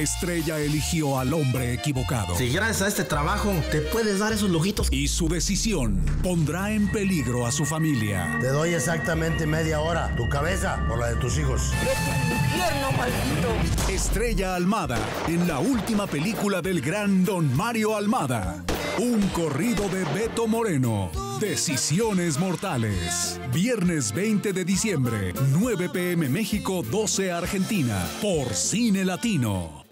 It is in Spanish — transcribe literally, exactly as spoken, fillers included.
Estrella eligió al hombre equivocado. Si gracias a este trabajo te puedes dar esos lujitos. Y su decisión pondrá en peligro a su familia. Te doy exactamente media hora. Tu cabeza o la de tus hijos. Vete al infierno, maldito. Estrella Almada en la última película del gran Don Mario Almada. Un corrido de Beto Moreno. Decisiones Mortales. Viernes veinte de diciembre, nueve p m México, doce Argentina. Por Cine Latino.